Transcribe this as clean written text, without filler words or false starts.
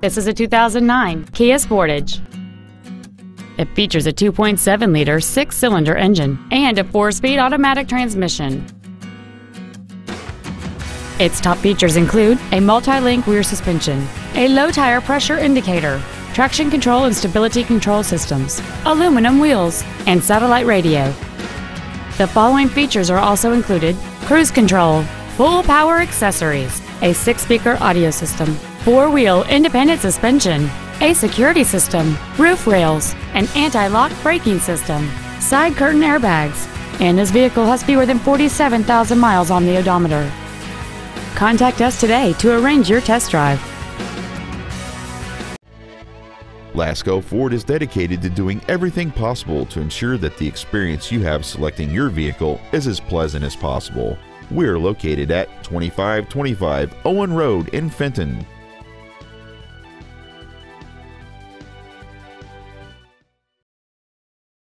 This is a 2009 Kia Sportage. It features a 2.7-liter six-cylinder engine and a four-speed automatic transmission. Its top features include a multi-link rear suspension, a low tire pressure indicator, traction control and stability control systems, aluminum wheels, and satellite radio. The following features are also included: cruise control, full power accessories, a 6-speaker audio system, four-wheel independent suspension, a security system, roof rails, an anti-lock braking system, side curtain airbags, and this vehicle has fewer than 47,000 miles on the odometer. Contact us today to arrange your test drive. Lasco Ford is dedicated to doing everything possible to ensure that the experience you have selecting your vehicle is as pleasant as possible. We're located at 2525 Owen Road in Fenton.